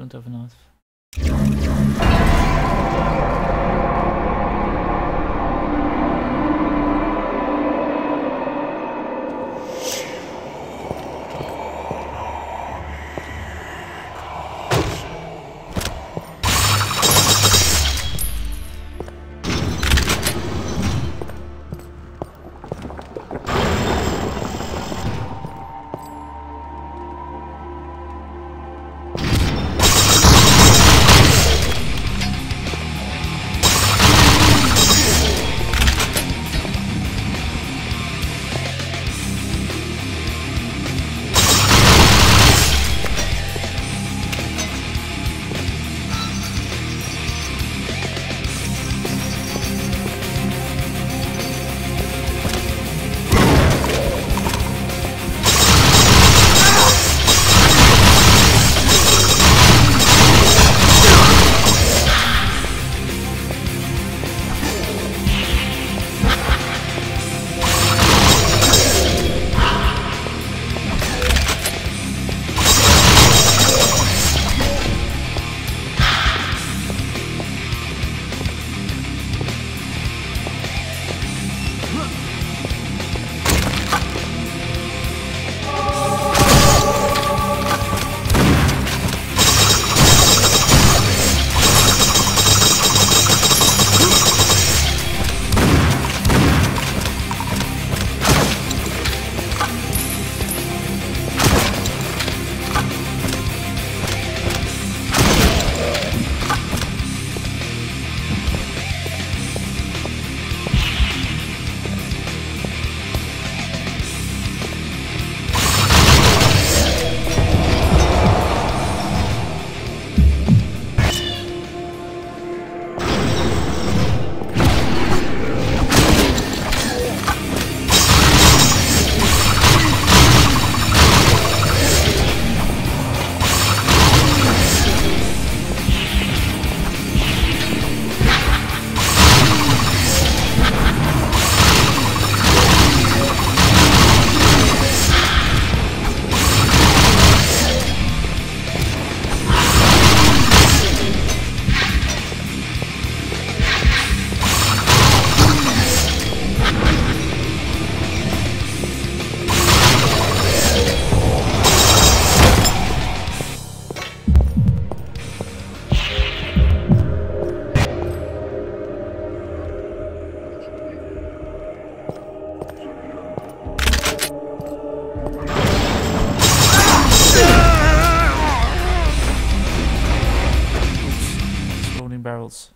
Don't have enough. Barrels.